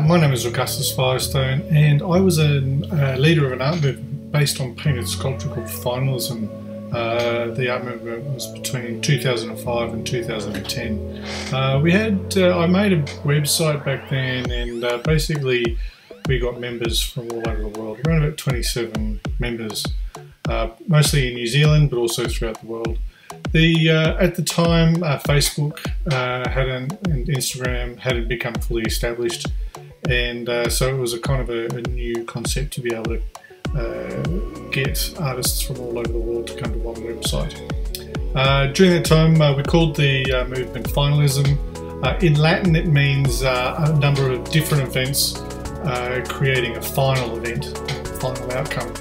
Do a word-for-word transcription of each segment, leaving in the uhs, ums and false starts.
Uh, my name is Augustus Firestone, and I was a uh, leader of an art movement based on painted sculpture called Finalism. Uh, the art movement was between two thousand five and two thousand ten. Uh, we had, uh, I made a website back then, and uh, basically we got members from all over the world, around about twenty-seven members, uh, mostly in New Zealand, but also throughout the world. The, uh, at the time, uh, Facebook uh, hadn't, and Instagram hadn't become fully established, and uh, so it was a kind of a, a new concept to be able to uh, get artists from all over the world to come to one website. Uh, during that time, uh, we called the uh, movement Finalism. Uh, in Latin, it means uh, a number of different events uh, creating a final event, a final outcome.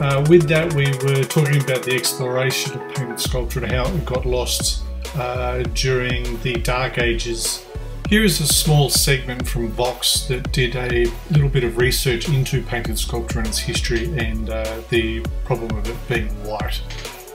Uh, with that, we were talking about the exploration of painted sculpture and how it got lost uh, during the Dark Ages. Here is a small segment from Vox that did a little bit of research into painted sculpture and its history and uh, the problem of it being white.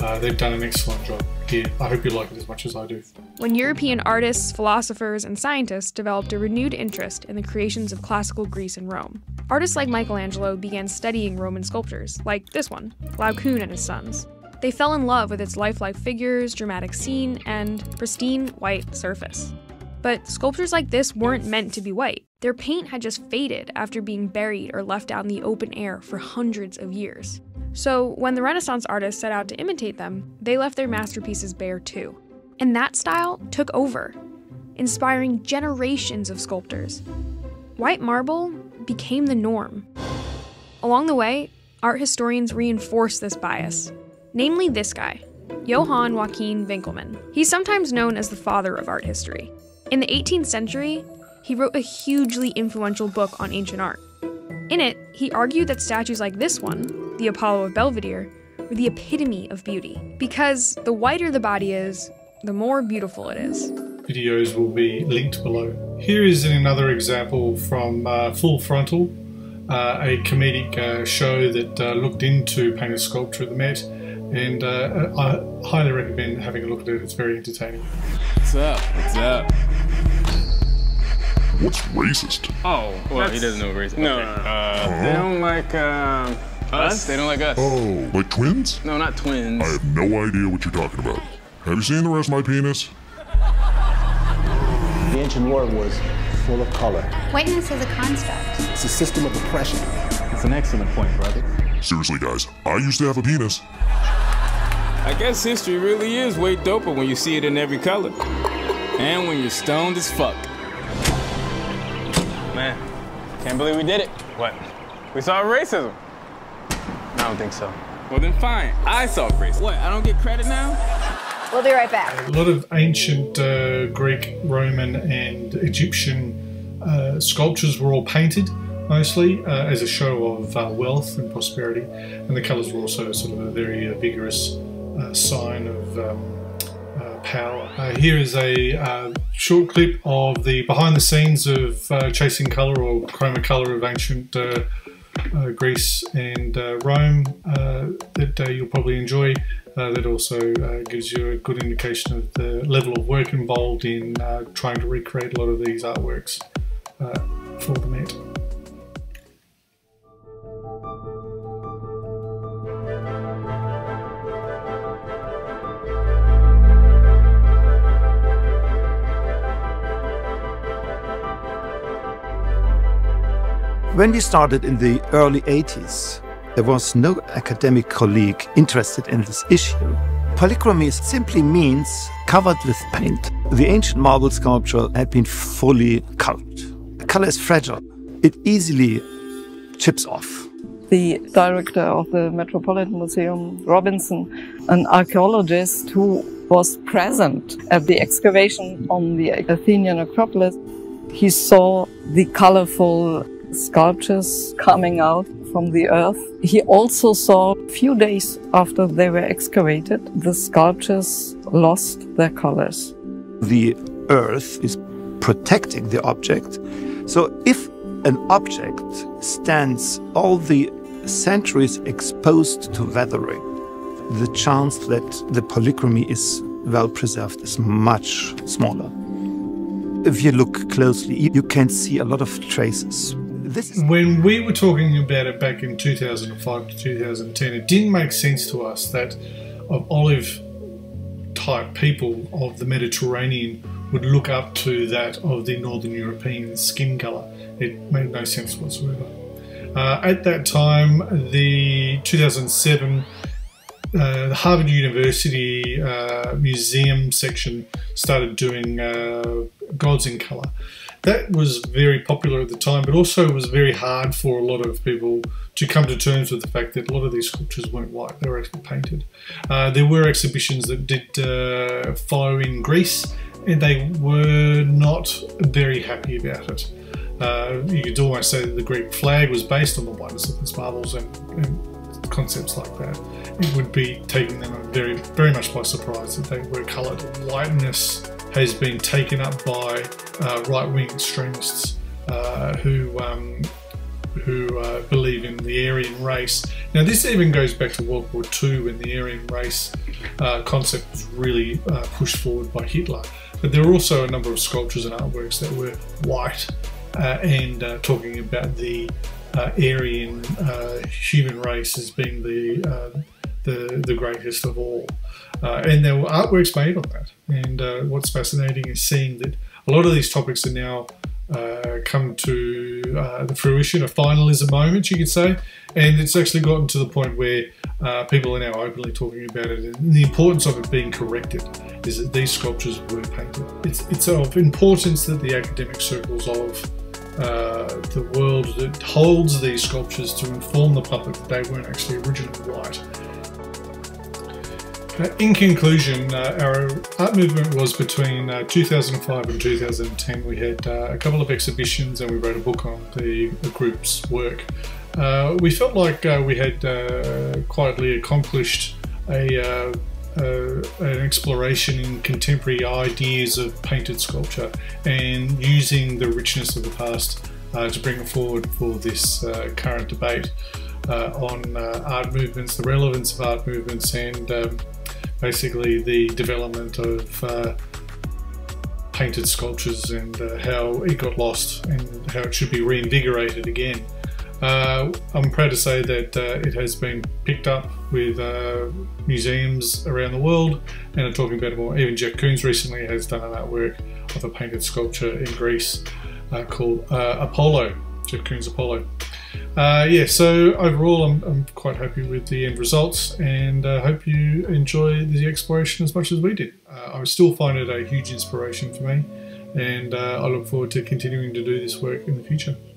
Uh, they've done an excellent job here. I hope you like it as much as I do. When European artists, philosophers, and scientists developed a renewed interest in the creations of classical Greece and Rome, artists like Michelangelo began studying Roman sculptures, like this one, Laocoon and his sons. They fell in love with its lifelike figures, dramatic scene, and pristine white surface. But sculptures like this weren't meant to be white. Their paint had just faded after being buried or left out in the open air for hundreds of years. So when the Renaissance artists set out to imitate them, they left their masterpieces bare too. And that style took over, inspiring generations of sculptors. White marble became the norm. Along the way, art historians reinforced this bias, namely this guy, Johann Joachim Winckelmann. He's sometimes known as the father of art history. In the eighteenth century, he wrote a hugely influential book on ancient art. In it, he argued that statues like this one, the Apollo of Belvedere, were the epitome of beauty, because the whiter the body is, the more beautiful it is. Videos will be linked below. Here is another example from uh, Full Frontal, uh, a comedic uh, show that uh, looked into painted sculpture at the Met, and uh, I highly recommend having a look at it. It's very entertaining. What's up? What's up? What's racist? Oh, well, he doesn't know racist. No, okay. no, no, no. Uh, huh? They don't like um, us? us. They don't like us. Oh, like twins? No, not twins. I have no idea what you're talking about. Have you seen the rest of my penis? The ancient world was full of color. Whiteness is a construct. It's a system of oppression. It's an excellent point, brother. Seriously, guys, I used to have a penis. I guess history really is way doper when you see it in every color. And when you're stoned as fuck. Man, can't believe we did it. What? We saw racism. I don't think so. Well then fine, I saw racism. What, I don't get credit now? We'll be right back. A lot of ancient uh, Greek, Roman, and Egyptian uh, sculptures were all painted, mostly, uh, as a show of uh, wealth and prosperity. And the colours were also sort of a very uh, vigorous uh, sign of um, uh, power. Uh, here is a uh, short clip of the behind the scenes of uh, chasing colour or chroma colour of ancient uh, uh, Greece and uh, Rome uh, that uh, you'll probably enjoy. Uh, that also uh, gives you a good indication of the level of work involved in uh, trying to recreate a lot of these artworks uh, for the Met. When we started in the early eighties, there was no academic colleague interested in this issue. Polychromy simply means covered with paint. The ancient marble sculpture had been fully colored. Color is fragile. It easily chips off. The director of the Metropolitan Museum, Robinson, an archaeologist who was present at the excavation on the Athenian Acropolis, he saw the colorful sculptures coming out from the earth. He also saw, a few days after they were excavated, the sculptures lost their colors. The earth is protecting the object. So if an object stands all the centuries exposed to weathering, the chance that the polychromy is well preserved is much smaller. If you look closely, you can see a lot of traces. This is when we were talking about it back in two thousand five to two thousand ten, it didn't make sense to us that of olive-type people of the Mediterranean would look up to that of the Northern European skin colour. It made no sense whatsoever. Uh, at that time, the two thousand seven Uh, the Harvard University uh, museum section started doing uh, Gods in Colour. That was very popular at the time, but also it was very hard for a lot of people to come to terms with the fact that a lot of these sculptures weren't white, they were actually painted. Uh, there were exhibitions that did uh, follow in Greece, and they were not very happy about it. Uh, you could almost say that the Greek flag was based on the whiteness of these marbles and, and concepts like that. It would be taking them very, very much by surprise that they were coloured. Whiteness has been taken up by uh, right-wing extremists uh, who um, who uh, believe in the Aryan race. Now, this even goes back to World War Two when the Aryan race uh, concept was really uh, pushed forward by Hitler. But there were also a number of sculptures and artworks that were white uh, and uh, talking about the Uh, Aryan uh, human race as being the uh, the, the greatest of all, uh, and there were artworks made on that. And uh, what's fascinating is seeing that a lot of these topics are now uh, come to uh, the fruition, a finalism moment, you could say, and it's actually gotten to the point where uh, people are now openly talking about it, and the importance of it being corrected is that these sculptures were painted. It's, it's of importance that the academic circles of Uh, the world that holds these sculptures to inform the public that they weren't actually originally white. Uh, in conclusion, uh, our art movement was between uh, two thousand five and two thousand ten. We had uh, a couple of exhibitions and we wrote a book on the, the group's work. Uh, we felt like uh, we had uh, quietly accomplished a, uh, uh, an exploration in contemporary ideas of painted sculpture and using the richness of the past uh, to bring it forward for this uh, current debate uh, on uh, art movements, the relevance of art movements, and um, basically the development of uh, painted sculptures and uh, how it got lost and how it should be reinvigorated again. Uh, I'm proud to say that uh, it has been picked up with uh, museums around the world and are talking about it more. Even Jeff Koons recently has done an artwork of a painted sculpture in Greece uh, called uh, Apollo, Jeff Koons Apollo. Uh, yeah, so overall I'm, I'm quite happy with the end results, and I uh, hope you enjoy the exploration as much as we did. Uh, I still find it a huge inspiration for me, and uh, I look forward to continuing to do this work in the future.